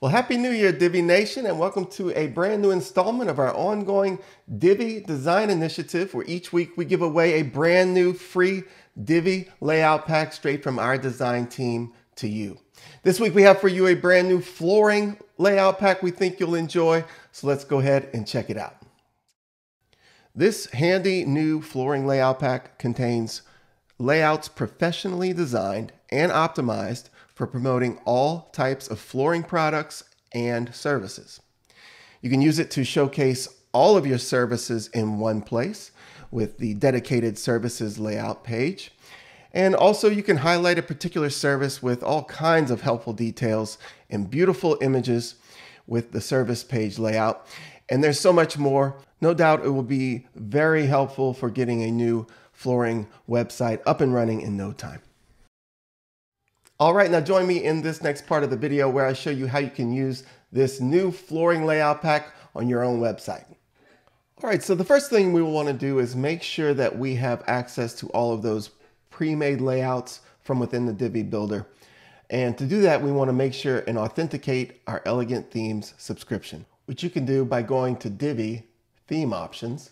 Well, Happy New Year, Divi Nation, and welcome to a brand new installment of our ongoing Divi Design Initiative, where each week we give away a brand new free Divi layout pack straight from our design team to you. This week we have for you a brand new flooring layout pack we think you'll enjoy, so let's go ahead and check it out. This handy new flooring layout pack contains layouts professionally designed and optimized for promoting all types of flooring products and services. You can use it to showcase all of your services in one place with the dedicated services layout page. And also you can highlight a particular service with all kinds of helpful details and beautiful images with the service page layout. And there's so much more. No doubt it will be very helpful for getting a new flooring website up and running in no time. All right, now join me in this next part of the video where I show you how you can use this new flooring layout pack on your own website. All right, so the first thing we will want to do is make sure that we have access to all of those pre-made layouts from within the Divi Builder. And to do that, we want to make sure and authenticate our Elegant Themes subscription, which you can do by going to Divi Theme Options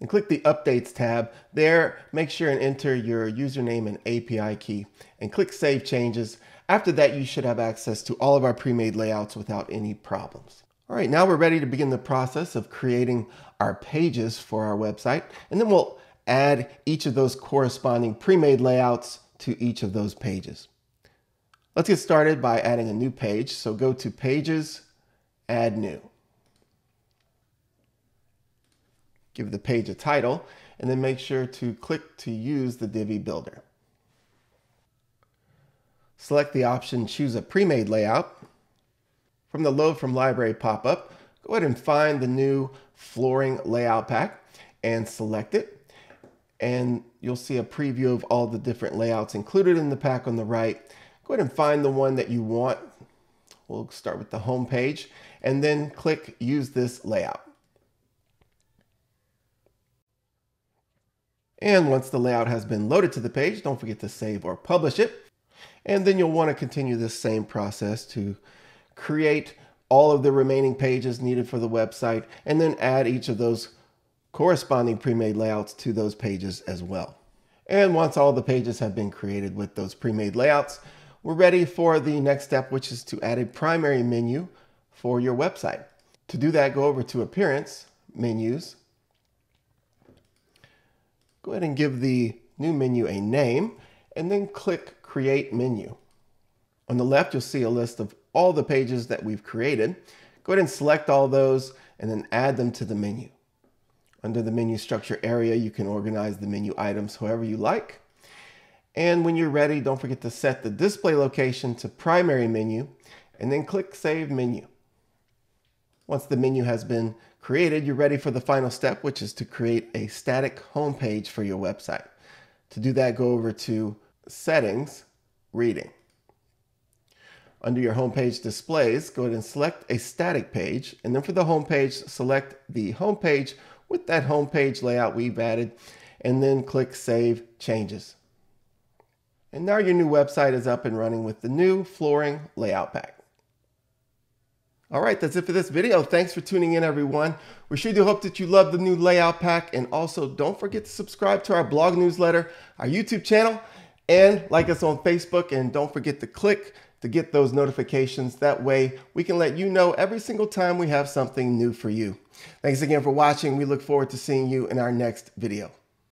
and click the Updates tab. There, make sure and enter your username and API key and click Save Changes. After that, you should have access to all of our pre-made layouts without any problems. All right, now we're ready to begin the process of creating our pages for our website, and then we'll add each of those corresponding pre-made layouts to each of those pages. Let's get started by adding a new page. So go to Pages, Add New. Give the page a title, and then make sure to click to use the Divi Builder. Select the option, choose a pre-made layout. From the Load from Library pop-up, go ahead and find the new flooring layout pack and select it. And you'll see a preview of all the different layouts included in the pack on the right. Go ahead and find the one that you want. We'll start with the home page and then click Use This Layout. And once the layout has been loaded to the page, don't forget to save or publish it. And then you'll want to continue this same process to create all of the remaining pages needed for the website, and then add each of those corresponding pre-made layouts to those pages as well. And once all the pages have been created with those pre-made layouts, we're ready for the next step, which is to add a primary menu for your website. To do that, go over to Appearance, Menus, go ahead and give the new menu a name and then click Create Menu. On the left, you'll see a list of all the pages that we've created. Go ahead and select all those and then add them to the menu. Under the menu structure area, you can organize the menu items however you like. And when you're ready, don't forget to set the display location to primary menu and then click Save Menu. Once the menu has been created, you're ready for the final step, which is to create a static home page for your website. To do that, go over to Settings, Reading. Under your home page displays, go ahead and select a static page. And then for the home page, select the home page with that home page layout we've added, and then click Save Changes. And now your new website is up and running with the new flooring layout pack. All right, that's it for this video. Thanks for tuning in, everyone. We sure do hope that you love the new layout pack. And also, don't forget to subscribe to our blog newsletter, our YouTube channel, and like us on Facebook. And don't forget to click to get those notifications. That way, we can let you know every single time we have something new for you. Thanks again for watching. We look forward to seeing you in our next video.